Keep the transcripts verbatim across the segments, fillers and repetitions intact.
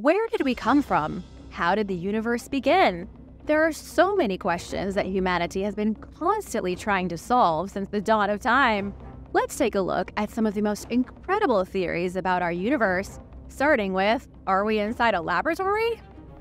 Where did we come from? How did the universe begin? There are so many questions that humanity has been constantly trying to solve since the dawn of time. Let's take a look at some of the most incredible theories about our universe, starting with, are we inside a laboratory?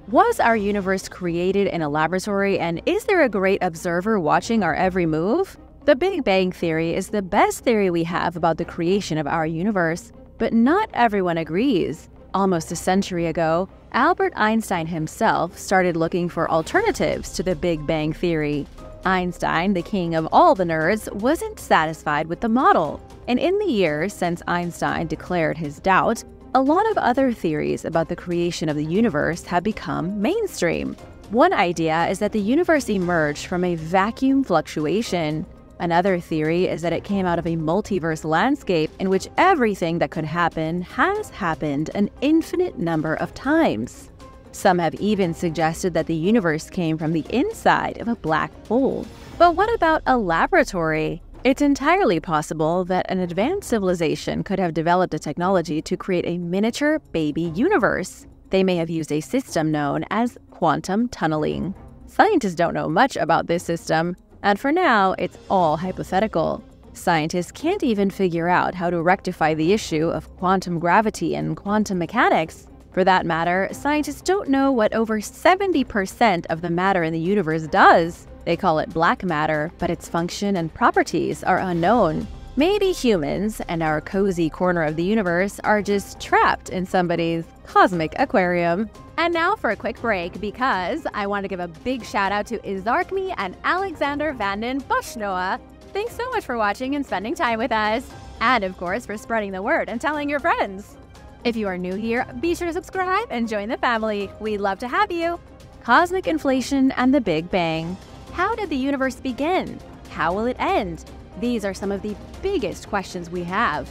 Was our universe created in a laboratory, and is there a great observer watching our every move? The Big Bang Theory is the best theory we have about the creation of our universe, but not everyone agrees. Almost a century ago, Albert Einstein himself started looking for alternatives to the Big Bang Theory. Einstein, the king of all the nerds, wasn't satisfied with the model, and in the years since Einstein declared his doubt, a lot of other theories about the creation of the universe have become mainstream. One idea is that the universe emerged from a vacuum fluctuation. Another theory is that it came out of a multiverse landscape in which everything that could happen has happened an infinite number of times. Some have even suggested that the universe came from the inside of a black hole. But what about a laboratory? It's entirely possible that an advanced civilization could have developed a technology to create a miniature baby universe. They may have used a system known as quantum tunneling. Scientists don't know much about this system, and for now, it's all hypothetical. Scientists can't even figure out how to rectify the issue of quantum gravity and quantum mechanics. For that matter, scientists don't know what over seventy percent of the matter in the universe does. They call it black matter, but its function and properties are unknown. Maybe humans and our cozy corner of the universe are just trapped in somebody's cosmic aquarium. And now for a quick break, because I want to give a big shout out to Izarkmi and Alexander Vanden Boschnoa. Thanks so much for watching and spending time with us. And of course, for spreading the word and telling your friends. If you are new here, be sure to subscribe and join the family. We'd love to have you. Cosmic inflation and the Big Bang. How did the universe begin? How will it end? These are some of the biggest questions we have.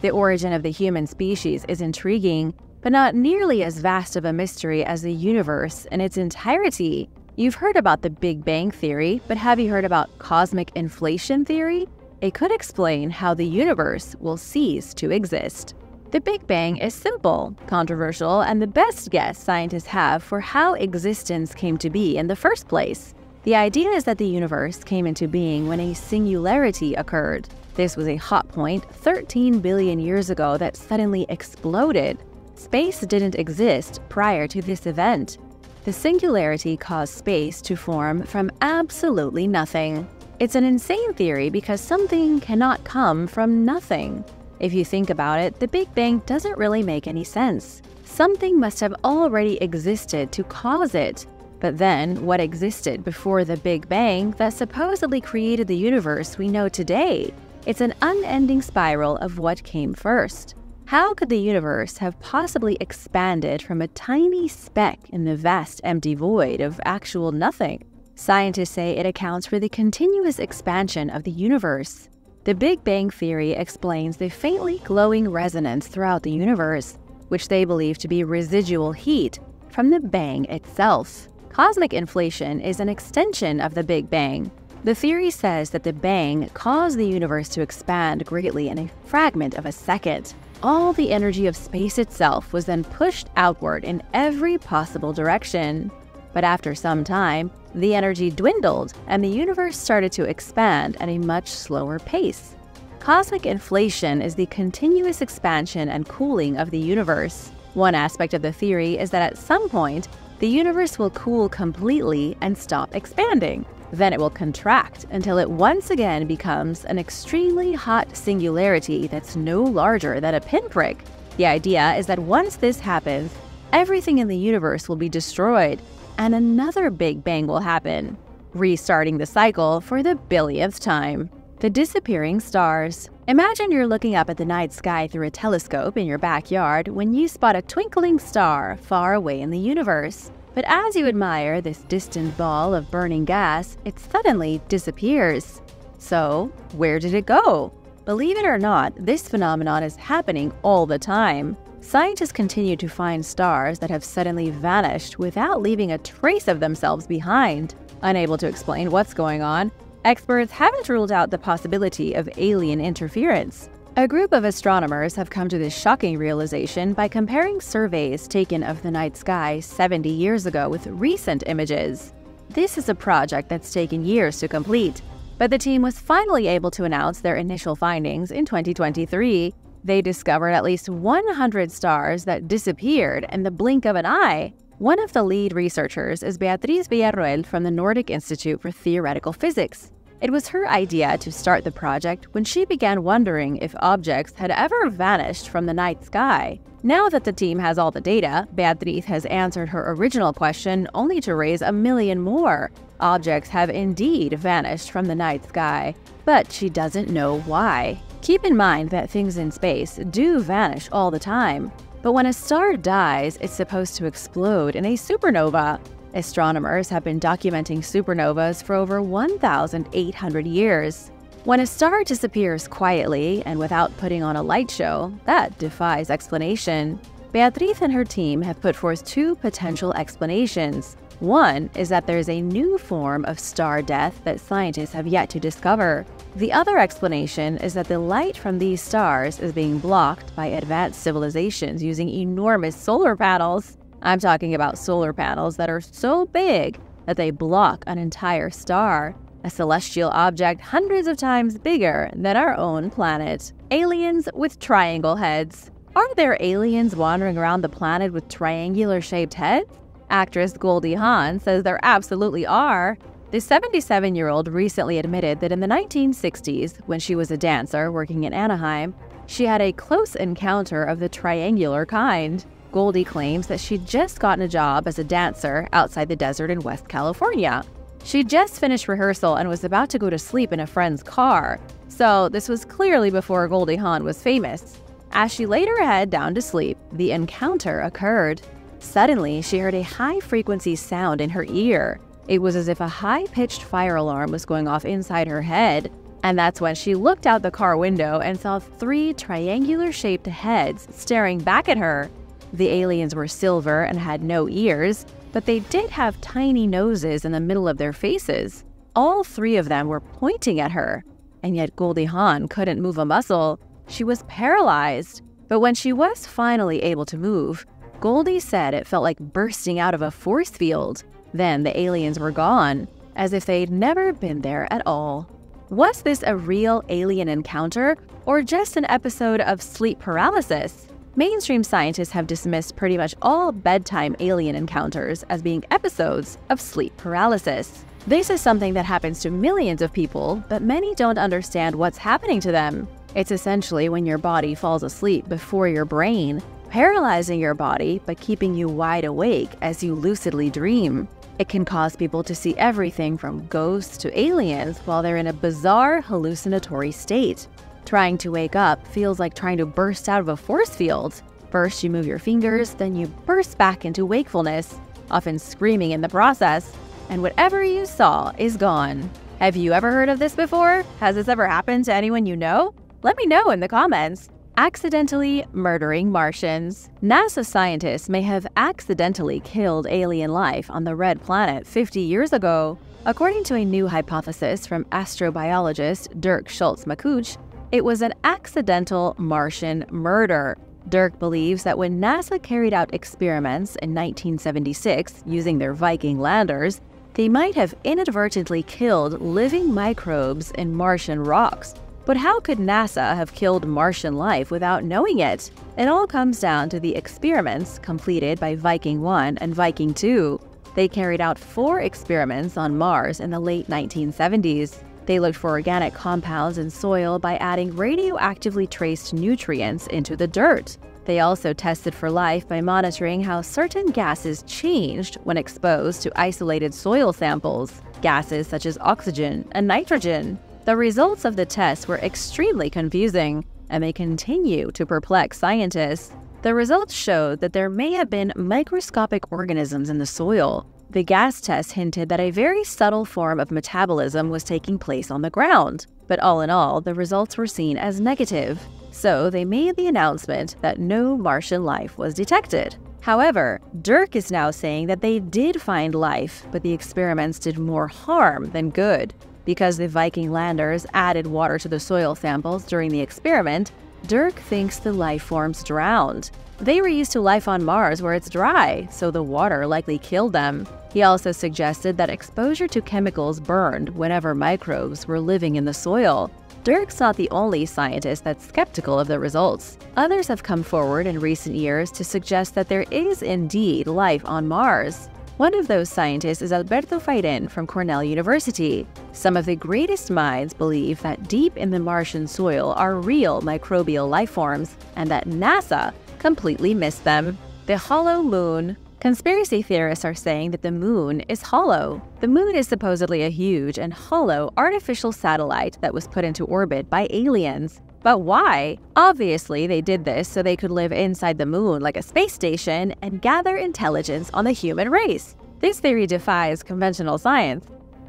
The origin of the human species is intriguing, but not nearly as vast of a mystery as the universe in its entirety. You've heard about the Big Bang Theory, but have you heard about cosmic inflation theory? It could explain how the universe will cease to exist. The Big Bang is simple, controversial, and the best guess scientists have for how existence came to be in the first place. The idea is that the universe came into being when a singularity occurred. This was a hot point thirteen billion years ago that suddenly exploded. Space didn't exist prior to this event. The singularity caused space to form from absolutely nothing. It's an insane theory because something cannot come from nothing. If you think about it, the Big Bang doesn't really make any sense. Something must have already existed to cause it. But then, what existed before the Big Bang that supposedly created the universe we know today? It's an unending spiral of what came first. How could the universe have possibly expanded from a tiny speck in the vast empty void of actual nothing? Scientists say it accounts for the continuous expansion of the universe. The Big Bang Theory explains the faintly glowing resonance throughout the universe, which they believe to be residual heat from the bang itself. Cosmic inflation is an extension of the Big Bang. The theory says that the bang caused the universe to expand greatly in a fragment of a second. All the energy of space itself was then pushed outward in every possible direction. But after some time, the energy dwindled and the universe started to expand at a much slower pace. Cosmic inflation is the continuous expansion and cooling of the universe. One aspect of the theory is that at some point, the universe will cool completely and stop expanding. Then it will contract until it once again becomes an extremely hot singularity that's no larger than a pinprick. The idea is that once this happens, everything in the universe will be destroyed, and another Big Bang will happen, restarting the cycle for the billionth time. The disappearing stars. Imagine you're looking up at the night sky through a telescope in your backyard when you spot a twinkling star far away in the universe. But as you admire this distant ball of burning gas, it suddenly disappears. So, where did it go? Believe it or not, this phenomenon is happening all the time. Scientists continue to find stars that have suddenly vanished without leaving a trace of themselves behind. Unable to explain what's going on, experts haven't ruled out the possibility of alien interference. A group of astronomers have come to this shocking realization by comparing surveys taken of the night sky seventy years ago with recent images. This is a project that's taken years to complete, but the team was finally able to announce their initial findings in twenty twenty-three. They discovered at least one hundred stars that disappeared in the blink of an eye. One of the lead researchers is Beatriz Villarroel from the Nordic Institute for Theoretical Physics. It was her idea to start the project when she began wondering if objects had ever vanished from the night sky. Now that the team has all the data, Beatriz has answered her original question only to raise a million more. Objects have indeed vanished from the night sky, but she doesn't know why. Keep in mind that things in space do vanish all the time, but when a star dies, it's supposed to explode in a supernova. Astronomers have been documenting supernovas for over one thousand eight hundred years. When a star disappears quietly and without putting on a light show, that defies explanation. Beatriz and her team have put forth two potential explanations. One is that there's a new form of star death that scientists have yet to discover. The other explanation is that the light from these stars is being blocked by advanced civilizations using enormous solar panels. I'm talking about solar panels that are so big that they block an entire star, a celestial object hundreds of times bigger than our own planet. Aliens with triangle heads. Are there aliens wandering around the planet with triangular-shaped heads? Actress Goldie Hahn says there absolutely are. The seventy-seven-year-old recently admitted that in the nineteen sixties, when she was a dancer working in Anaheim, she had a close encounter of the triangular kind. Goldie claims that she'd just gotten a job as a dancer outside the desert in West California. She'd just finished rehearsal and was about to go to sleep in a friend's car, so this was clearly before Goldie Hawn was famous. As she laid her head down to sleep, the encounter occurred. Suddenly, she heard a high-frequency sound in her ear. It was as if a high-pitched fire alarm was going off inside her head, and that's when she looked out the car window and saw three triangular-shaped heads staring back at her. The aliens were silver and had no ears, but they did have tiny noses in the middle of their faces. All three of them were pointing at her, and yet Goldie Hawn couldn't move a muscle. She was paralyzed. But when she was finally able to move, Goldie said it felt like bursting out of a force field. Then the aliens were gone, as if they'd never been there at all. Was this a real alien encounter, or just an episode of sleep paralysis? Mainstream scientists have dismissed pretty much all bedtime alien encounters as being episodes of sleep paralysis. This is something that happens to millions of people, but many don't understand what's happening to them. It's essentially when your body falls asleep before your brain, paralyzing your body but keeping you wide awake as you lucidly dream. It can cause people to see everything from ghosts to aliens while they're in a bizarre hallucinatory state. Trying to wake up feels like trying to burst out of a force field. First you move your fingers, then you burst back into wakefulness, often screaming in the process, and whatever you saw is gone. Have you ever heard of this before? Has this ever happened to anyone you know? Let me know in the comments. Accidentally murdering Martians. NASA scientists may have accidentally killed alien life on the Red Planet fifty years ago. According to a new hypothesis from astrobiologist Dirk Schulz-Makuch, it was an accidental Martian murder. Dirk believes that when NASA carried out experiments in nineteen seventy-six using their Viking landers, they might have inadvertently killed living microbes in Martian rocks. But how could NASA have killed Martian life without knowing it? It all comes down to the experiments completed by Viking one and Viking two. They carried out four experiments on Mars in the late nineteen seventies. They looked for organic compounds in soil by adding radioactively traced nutrients into the dirt. They also tested for life by monitoring how certain gases changed when exposed to isolated soil samples, gases such as oxygen and nitrogen. The results of the tests were extremely confusing, and they continue to perplex scientists. The results showed that there may have been microscopic organisms in the soil. The gas test hinted that a very subtle form of metabolism was taking place on the ground, but all in all, the results were seen as negative. So they made the announcement that no Martian life was detected. However, Dirk is now saying that they did find life, but the experiments did more harm than good. Because the Viking landers added water to the soil samples during the experiment, Dirk thinks the life forms drowned. They were used to life on Mars where it's dry, so the water likely killed them. He also suggested that exposure to chemicals burned whenever microbes were living in the soil. Dirk's not the only scientist that's skeptical of the results. Others have come forward in recent years to suggest that there is indeed life on Mars. One of those scientists is Alberto Fairén from Cornell University. Some of the greatest minds believe that deep in the Martian soil are real microbial life forms and that NASA completely missed them. The hollow moon. Conspiracy theorists are saying that the moon is hollow. The moon is supposedly a huge and hollow artificial satellite that was put into orbit by aliens. But why? Obviously, they did this so they could live inside the moon like a space station and gather intelligence on the human race. This theory defies conventional science.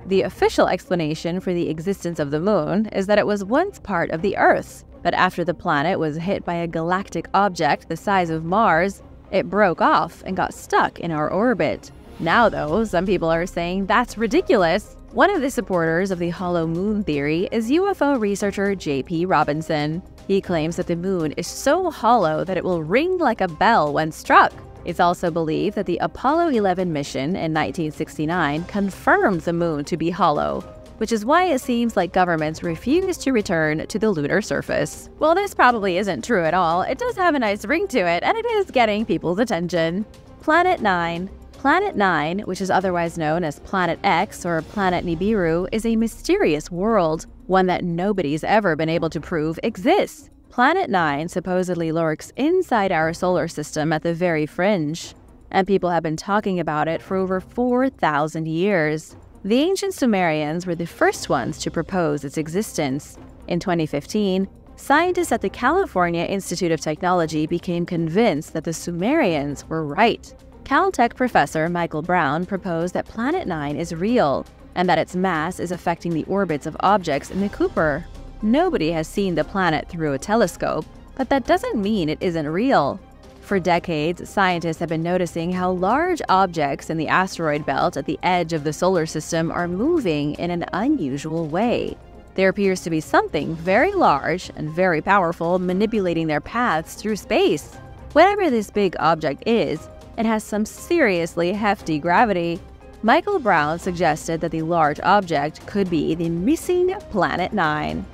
The official explanation for the existence of the moon is that it was once part of the Earth, but after the planet was hit by a galactic object the size of Mars, it broke off and got stuck in our orbit. Now though, some people are saying that's ridiculous. One of the supporters of the hollow moon theory is U F O researcher J P Robinson. He claims that the moon is so hollow that it will ring like a bell when struck. It's also believed that the Apollo eleven mission in nineteen sixty-nine confirmed the moon to be hollow, which is why it seems like governments refuse to return to the lunar surface. While this probably isn't true at all, it does have a nice ring to it, and it is getting people's attention. Planet nine. Planet nine, which is otherwise known as Planet X or Planet Nibiru, is a mysterious world, one that nobody's ever been able to prove exists. Planet nine supposedly lurks inside our solar system at the very fringe, and people have been talking about it for over four thousand years. The ancient Sumerians were the first ones to propose its existence. In twenty fifteen, scientists at the California Institute of Technology became convinced that the Sumerians were right. Caltech professor Michael Brown proposed that Planet nine is real and that its mass is affecting the orbits of objects in the Kuiper. Nobody has seen the planet through a telescope, but that doesn't mean it isn't real. For decades, scientists have been noticing how large objects in the asteroid belt at the edge of the solar system are moving in an unusual way. There appears to be something very large and very powerful manipulating their paths through space. Whatever this big object is, it has some seriously hefty gravity. Michael Brown suggested that the large object could be the missing Planet nine.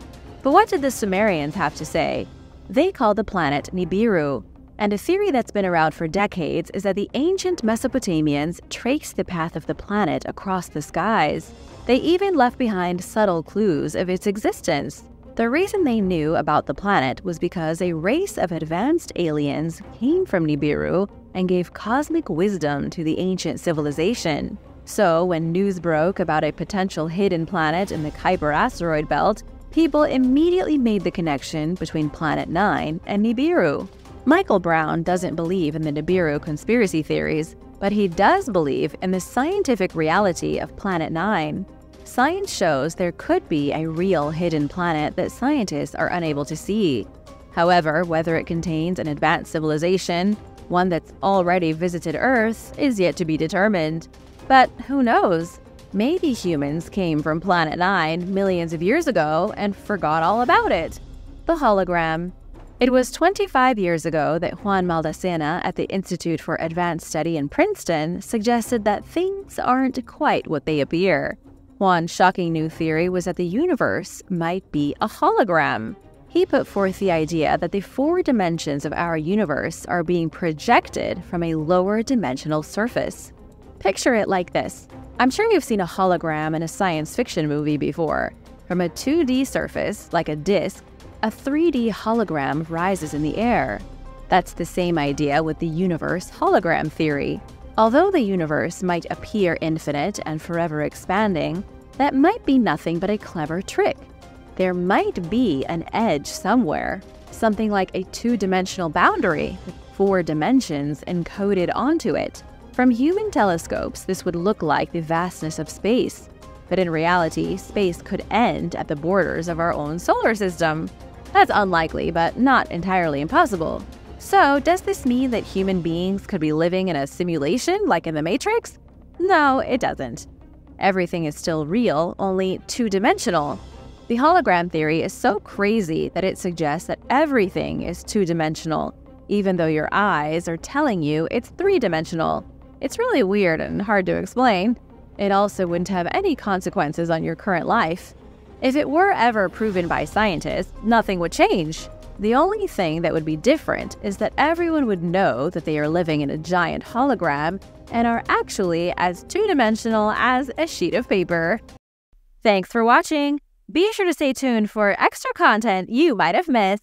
But what did the Sumerians have to say? They called the planet Nibiru. And a theory that's been around for decades is that the ancient Mesopotamians traced the path of the planet across the skies. They even left behind subtle clues of its existence. The reason they knew about the planet was because a race of advanced aliens came from Nibiru and gave cosmic wisdom to the ancient civilization. So when news broke about a potential hidden planet in the Kuiper asteroid belt, people immediately made the connection between Planet nine and Nibiru. Michael Brown doesn't believe in the Nibiru conspiracy theories, but he does believe in the scientific reality of Planet nine. Science shows there could be a real hidden planet that scientists are unable to see. However, whether it contains an advanced civilization, one that's already visited Earth, is yet to be determined. But who knows? Maybe humans came from Planet nine millions of years ago and forgot all about it. The hologram. It was twenty-five years ago that Juan Maldacena at the Institute for Advanced Study in Princeton suggested that things aren't quite what they appear. Juan's shocking new theory was that the universe might be a hologram. He put forth the idea that the four dimensions of our universe are being projected from a lower dimensional surface. Picture it like this. I'm sure you've seen a hologram in a science fiction movie before. From a two D surface, like a disc, a three D hologram rises in the air. That's the same idea with the universe hologram theory. Although the universe might appear infinite and forever expanding, that might be nothing but a clever trick. There might be an edge somewhere, something like a two-dimensional boundary with four dimensions encoded onto it. From human telescopes, this would look like the vastness of space, but in reality, space could end at the borders of our own solar system. That's unlikely, but not entirely impossible. So, does this mean that human beings could be living in a simulation like in the Matrix? No, it doesn't. Everything is still real, only two-dimensional. The hologram theory is so crazy that it suggests that everything is two-dimensional, even though your eyes are telling you it's three-dimensional. It's really weird and hard to explain. It also wouldn't have any consequences on your current life. If it were ever proven by scientists, nothing would change. The only thing that would be different is that everyone would know that they are living in a giant hologram and are actually as two-dimensional as a sheet of paper. Thanks for watching! Be sure to stay tuned for extra content you might have missed.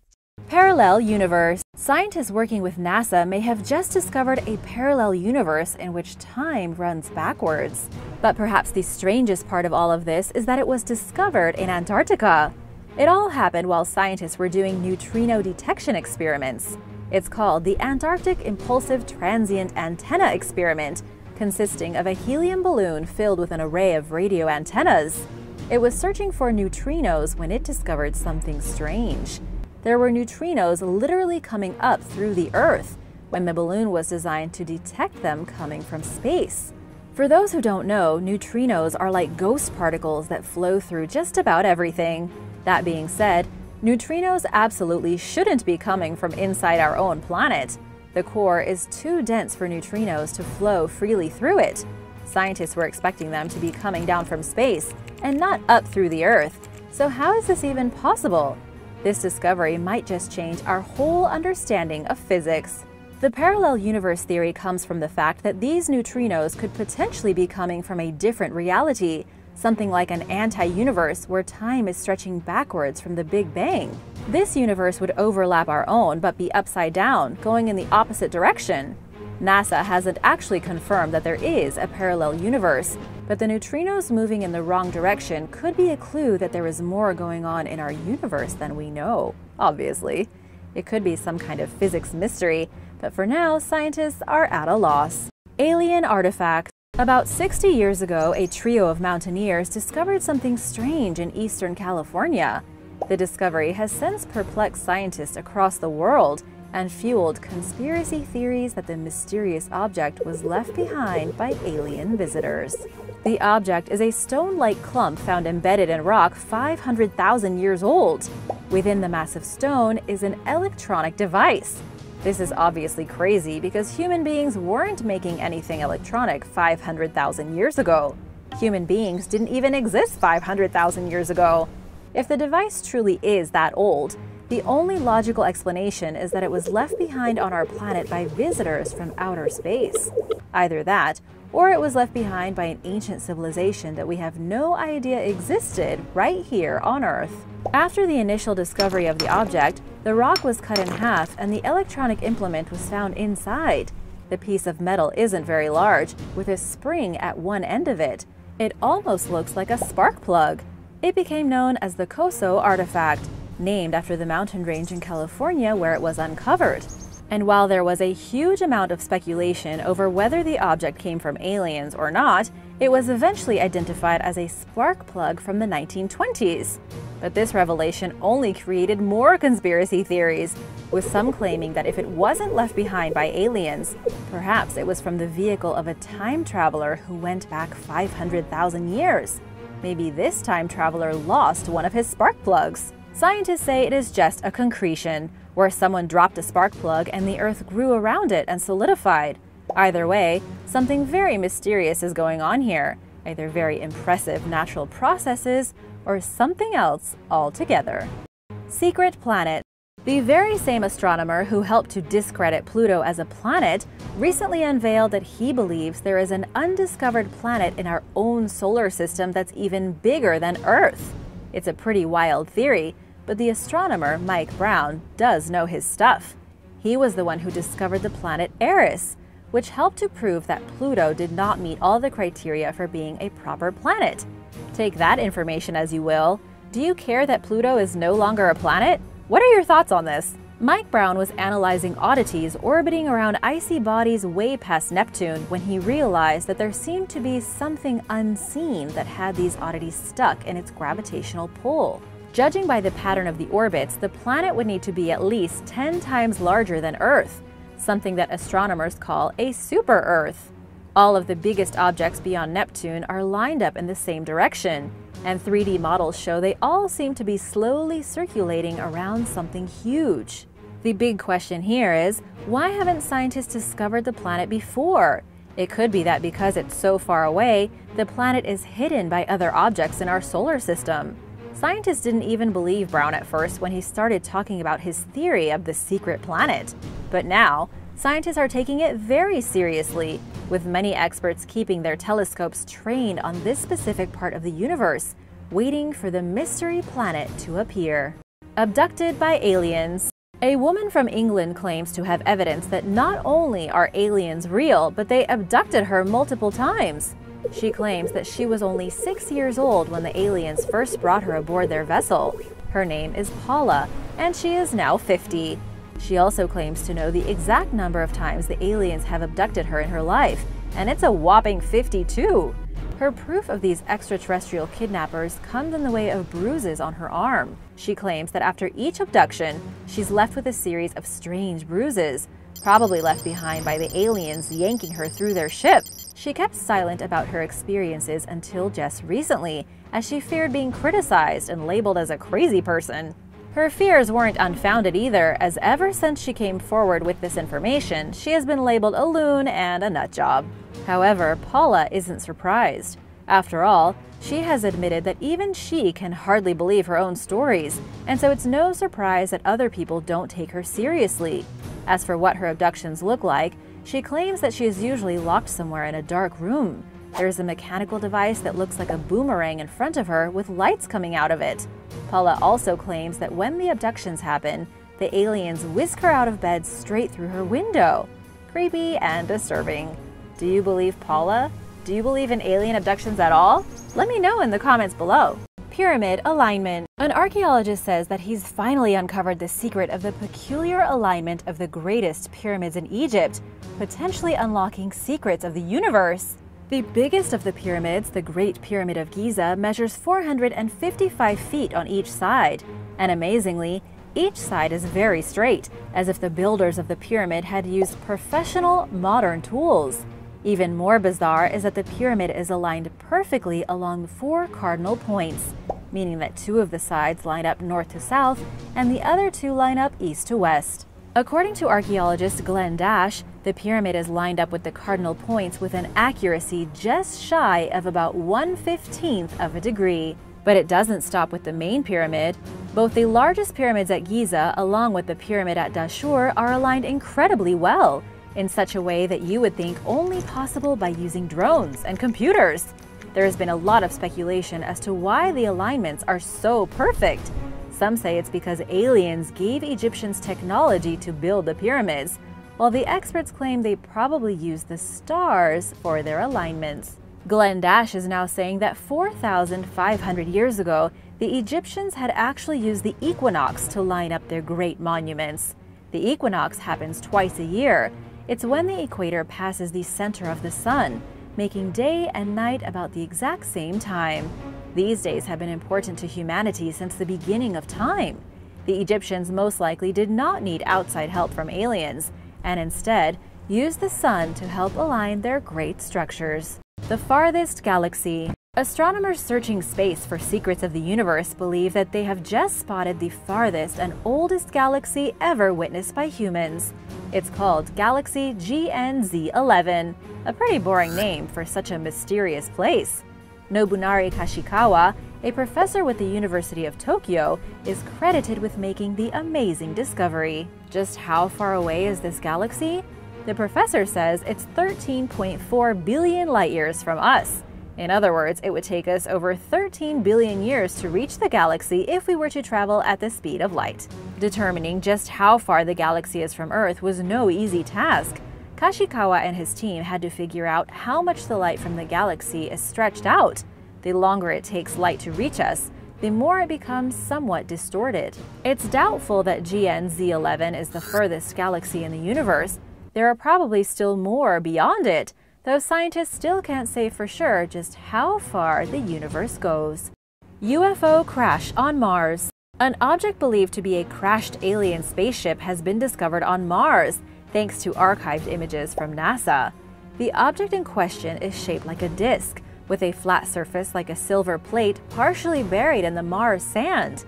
Parallel universe. Scientists working with NASA may have just discovered a parallel universe in which time runs backwards. But perhaps the strangest part of all of this is that it was discovered in Antarctica. It all happened while scientists were doing neutrino detection experiments. It's called the Antarctic Impulsive Transient Antenna Experiment, consisting of a helium balloon filled with an array of radio antennas. It was searching for neutrinos when it discovered something strange. There were neutrinos literally coming up through the Earth when the balloon was designed to detect them coming from space. For those who don't know, neutrinos are like ghost particles that flow through just about everything. That being said, neutrinos absolutely shouldn't be coming from inside our own planet. The core is too dense for neutrinos to flow freely through it. Scientists were expecting them to be coming down from space and not up through the Earth. So how is this even possible? This discovery might just change our whole understanding of physics. The parallel universe theory comes from the fact that these neutrinos could potentially be coming from a different reality, something like an anti-universe where time is stretching backwards from the Big Bang. This universe would overlap our own but be upside down, going in the opposite direction. NASA hasn't actually confirmed that there is a parallel universe, but the neutrinos moving in the wrong direction could be a clue that there is more going on in our universe than we know, obviously. It could be some kind of physics mystery, but for now, scientists are at a loss. Alien artifacts. About sixty years ago, a trio of mountaineers discovered something strange in eastern California. The discovery has since perplexed scientists across the world and fueled conspiracy theories that the mysterious object was left behind by alien visitors. The object is a stone-like clump found embedded in rock five hundred thousand years old. Within the massive stone is an electronic device. This is obviously crazy because human beings weren't making anything electronic five hundred thousand years ago. Human beings didn't even exist five hundred thousand years ago. If the device truly is that old, the only logical explanation is that it was left behind on our planet by visitors from outer space. Either that, or it was left behind by an ancient civilization that we have no idea existed right here on Earth. After the initial discovery of the object, the rock was cut in half and the electronic implement was found inside. The piece of metal isn't very large, with a spring at one end of it. It almost looks like a spark plug. It became known as the COSO artifact, named after the mountain range in California where it was uncovered. And while there was a huge amount of speculation over whether the object came from aliens or not, it was eventually identified as a spark plug from the nineteen twenties. But this revelation only created more conspiracy theories, with some claiming that if it wasn't left behind by aliens, perhaps it was from the vehicle of a time traveler who went back five hundred thousand years. Maybe this time traveler lost one of his spark plugs. Scientists say it is just a concretion, where someone dropped a spark plug and the Earth grew around it and solidified. Either way, something very mysterious is going on here, either very impressive natural processes or something else altogether. Secret planet. The very same astronomer who helped to discredit Pluto as a planet recently unveiled that he believes there is an undiscovered planet in our own solar system that's even bigger than Earth. It's a pretty wild theory, but the astronomer Mike Brown does know his stuff. He was the one who discovered the planet Eris, which helped to prove that Pluto did not meet all the criteria for being a proper planet. Take that information as you will. Do you care that Pluto is no longer a planet? What are your thoughts on this? Mike Brown was analyzing oddities orbiting around icy bodies way past Neptune when he realized that there seemed to be something unseen that had these oddities stuck in its gravitational pull. Judging by the pattern of the orbits, the planet would need to be at least ten times larger than Earth, something that astronomers call a super-Earth. All of the biggest objects beyond Neptune are lined up in the same direction, and three D models show they all seem to be slowly circulating around something huge. The big question here is, why haven't scientists discovered the planet before? It could be that because it's so far away, the planet is hidden by other objects in our solar system. Scientists didn't even believe Brown at first when he started talking about his theory of the secret planet. But now, scientists are taking it very seriously, with many experts keeping their telescopes trained on this specific part of the universe, waiting for the mystery planet to appear. Abducted by aliens. A woman from England claims to have evidence that not only are aliens real, but they abducted her multiple times. She claims that she was only six years old when the aliens first brought her aboard their vessel. Her name is Paula, and she is now fifty. She also claims to know the exact number of times the aliens have abducted her in her life, and it's a whopping fifty-two! Her proof of these extraterrestrial kidnappers comes in the way of bruises on her arm. She claims that after each abduction, she's left with a series of strange bruises, probably left behind by the aliens yanking her through their ship. She kept silent about her experiences until just recently, as she feared being criticized and labeled as a crazy person. Her fears weren't unfounded either, as ever since she came forward with this information, she has been labeled a loon and a nutjob. However, Paula isn't surprised. After all, she has admitted that even she can hardly believe her own stories, and so it's no surprise that other people don't take her seriously. As for what her abductions look like, she claims that she is usually locked somewhere in a dark room. There is a mechanical device that looks like a boomerang in front of her with lights coming out of it. Paula also claims that when the abductions happen, the aliens whisk her out of bed straight through her window. Creepy and disturbing. Do you believe Paula? Do you believe in alien abductions at all? Let me know in the comments below. Pyramid alignment. An archaeologist says that he's finally uncovered the secret of the peculiar alignment of the greatest pyramids in Egypt, potentially unlocking secrets of the universe. The biggest of the pyramids, the Great Pyramid of Giza, measures four hundred fifty-five feet on each side. And amazingly, each side is very straight, as if the builders of the pyramid had used professional, modern tools. Even more bizarre is that the pyramid is aligned perfectly along four cardinal points, meaning that two of the sides line up north to south, and the other two line up east to west. According to archaeologist Glenn Dash, the pyramid is lined up with the cardinal points with an accuracy just shy of about one fifteenth of a degree. But it doesn't stop with the main pyramid. Both the largest pyramids at Giza along with the pyramid at Dashur are aligned incredibly well, in such a way that you would think only possible by using drones and computers. There has been a lot of speculation as to why the alignments are so perfect. Some say it's because aliens gave Egyptians technology to build the pyramids, while the experts claim they probably used the stars for their alignments. Glenn Dash is now saying that four thousand five hundred years ago, the Egyptians had actually used the equinox to line up their great monuments. The equinox happens twice a year. It's when the equator passes the center of the sun, making day and night about the exact same time. These days have been important to humanity since the beginning of time. The Egyptians most likely did not need outside help from aliens, and instead used the sun to help align their great structures. The farthest galaxy. Astronomers searching space for secrets of the universe believe that they have just spotted the farthest and oldest galaxy ever witnessed by humans. It's called Galaxy G N Z eleven, a pretty boring name for such a mysterious place. Nobunari Kashikawa, a professor with the University of Tokyo, is credited with making the amazing discovery. Just how far away is this galaxy? The professor says it's thirteen point four billion light years from us. In other words, it would take us over thirteen billion years to reach the galaxy if we were to travel at the speed of light. Determining just how far the galaxy is from Earth was no easy task. Kashikawa and his team had to figure out how much the light from the galaxy is stretched out. The longer it takes light to reach us, the more it becomes somewhat distorted. It's doubtful that G N Z eleven is the furthest galaxy in the universe. There are probably still more beyond it, though scientists still can't say for sure just how far the universe goes. U F O crash on Mars. An object believed to be a crashed alien spaceship has been discovered on Mars, thanks to archived images from NASA. The object in question is shaped like a disc, with a flat surface like a silver plate partially buried in the Mars sand.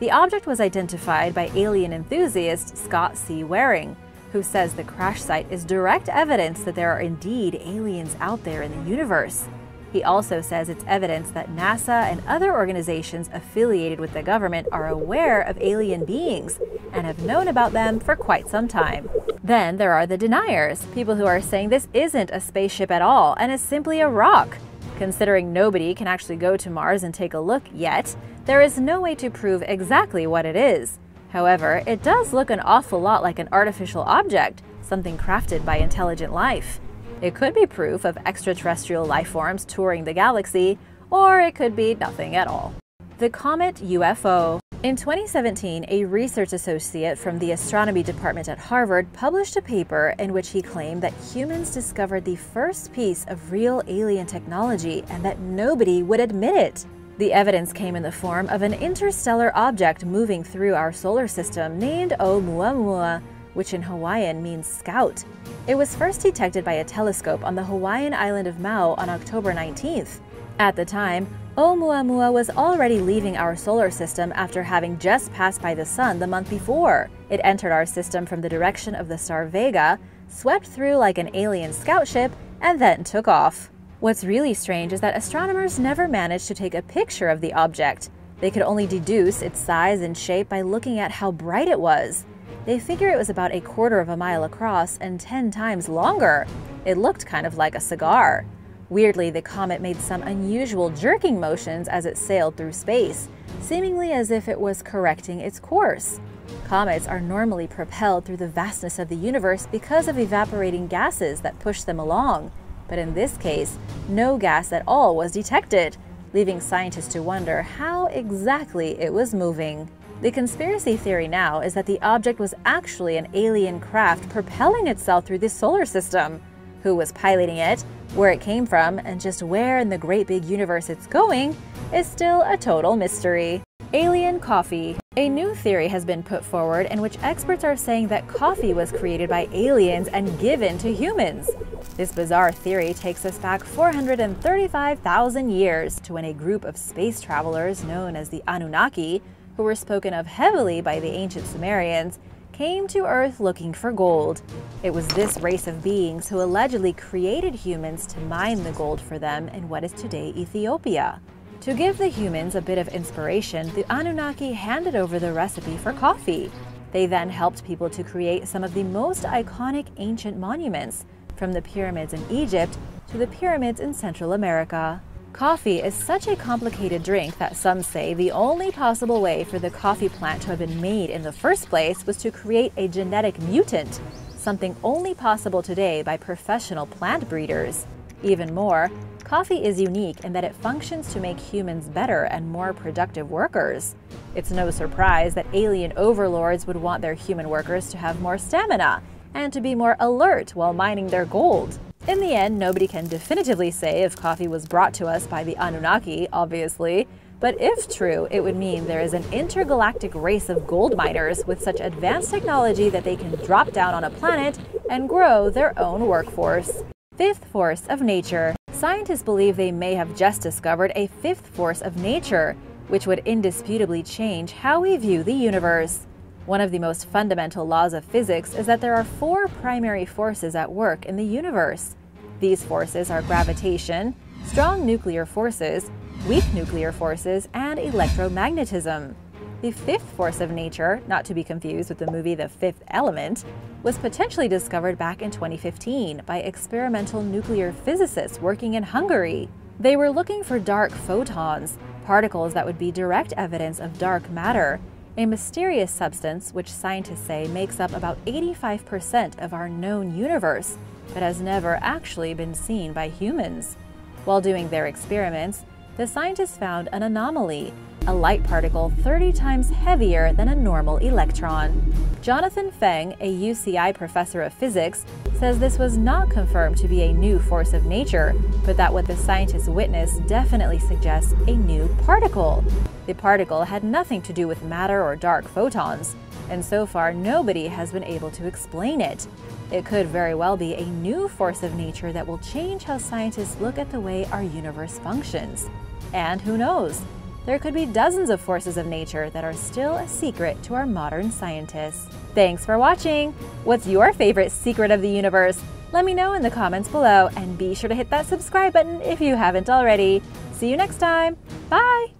The object was identified by alien enthusiast Scott C. Waring, who says the crash site is direct evidence that there are indeed aliens out there in the universe. He also says it's evidence that NASA and other organizations affiliated with the government are aware of alien beings and have known about them for quite some time. Then there are the deniers, people who are saying this isn't a spaceship at all and is simply a rock. Considering nobody can actually go to Mars and take a look yet, there is no way to prove exactly what it is. However, it does look an awful lot like an artificial object, something crafted by intelligent life. It could be proof of extraterrestrial life forms touring the galaxy, or it could be nothing at all. The Comet U F O. In twenty seventeen, a research associate from the astronomy department at Harvard published a paper in which he claimed that humans discovered the first piece of real alien technology and that nobody would admit it. The evidence came in the form of an interstellar object moving through our solar system named Oumuamua, which in Hawaiian means scout. It was first detected by a telescope on the Hawaiian island of Maui on October nineteenth. At the time, Oumuamua was already leaving our solar system after having just passed by the Sun the month before. It entered our system from the direction of the star Vega, swept through like an alien scout ship, and then took off. What's really strange is that astronomers never managed to take a picture of the object. They could only deduce its size and shape by looking at how bright it was. They figure it was about a quarter of a mile across and ten times longer. It looked kind of like a cigar. Weirdly, the comet made some unusual jerking motions as it sailed through space, seemingly as if it was correcting its course. Comets are normally propelled through the vastness of the universe because of evaporating gases that push them along. But in this case, no gas at all was detected, leaving scientists to wonder how exactly it was moving. The conspiracy theory now is that the object was actually an alien craft propelling itself through the solar system. Who was piloting it, where it came from, and just where in the great big universe it's going is still a total mystery. Alien coffee. A new theory has been put forward in which experts are saying that coffee was created by aliens and given to humans. This bizarre theory takes us back four hundred thirty-five thousand years to when a group of space travelers known as the Anunnaki, who were spoken of heavily by the ancient Sumerians, came to Earth looking for gold. It was this race of beings who allegedly created humans to mine the gold for them in what is today Ethiopia. To give the humans a bit of inspiration, the Anunnaki handed over the recipe for coffee. They then helped people to create some of the most iconic ancient monuments, from the pyramids in Egypt to the pyramids in Central America. Coffee is such a complicated drink that some say the only possible way for the coffee plant to have been made in the first place was to create a genetic mutant, something only possible today by professional plant breeders. Even more, coffee is unique in that it functions to make humans better and more productive workers. It's no surprise that alien overlords would want their human workers to have more stamina and to be more alert while mining their gold. In the end, nobody can definitively say if coffee was brought to us by the Anunnaki, obviously, but if true, it would mean there is an intergalactic race of gold miners with such advanced technology that they can drop down on a planet and grow their own workforce. Fifth force of nature. Scientists believe they may have just discovered a fifth force of nature, which would indisputably change how we view the universe. One of the most fundamental laws of physics is that there are four primary forces at work in the universe. These forces are gravitation, strong nuclear forces, weak nuclear forces, and electromagnetism. The fifth force of nature, not to be confused with the movie The Fifth Element, was potentially discovered back in twenty fifteen by experimental nuclear physicists working in Hungary. They were looking for dark photons, particles that would be direct evidence of dark matter, a mysterious substance which scientists say makes up about eighty-five percent of our known universe, but has never actually been seen by humans. While doing their experiments, the scientists found an anomaly, a light particle thirty times heavier than a normal electron. Jonathan Feng, a U C I professor of physics, says this was not confirmed to be a new force of nature, but that what the scientists witnessed definitely suggests a new particle. The particle had nothing to do with matter or dark photons. and so far nobody has been able to explain it. It could very well be a new force of nature that will change how scientists look at the way our universe functions. And who knows? There could be dozens of forces of nature that are still a secret to our modern scientists. Thanks for watching! What's your favorite secret of the universe? Let me know in the comments below, and be sure to hit that subscribe button if you haven't already. See you next time! Bye!